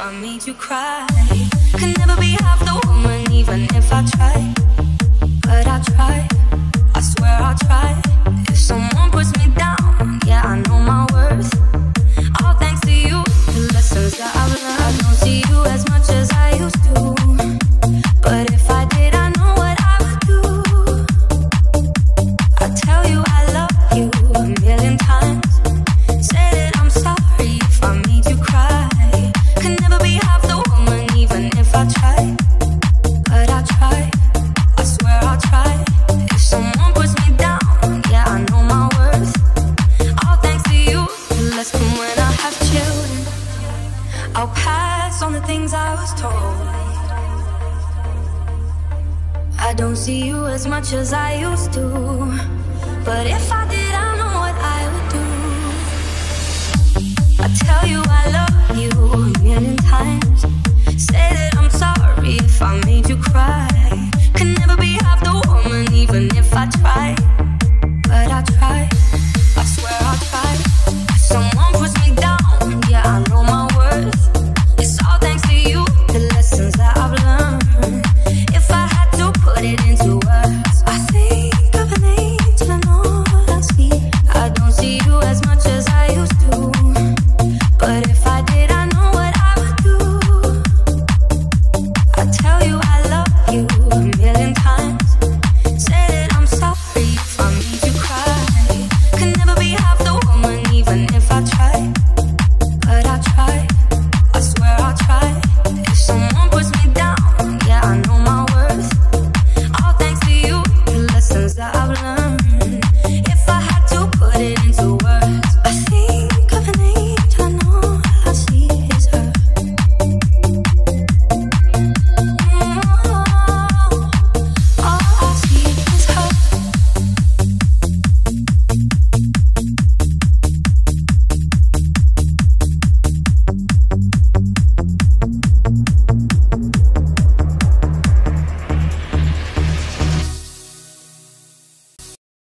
I made you cry.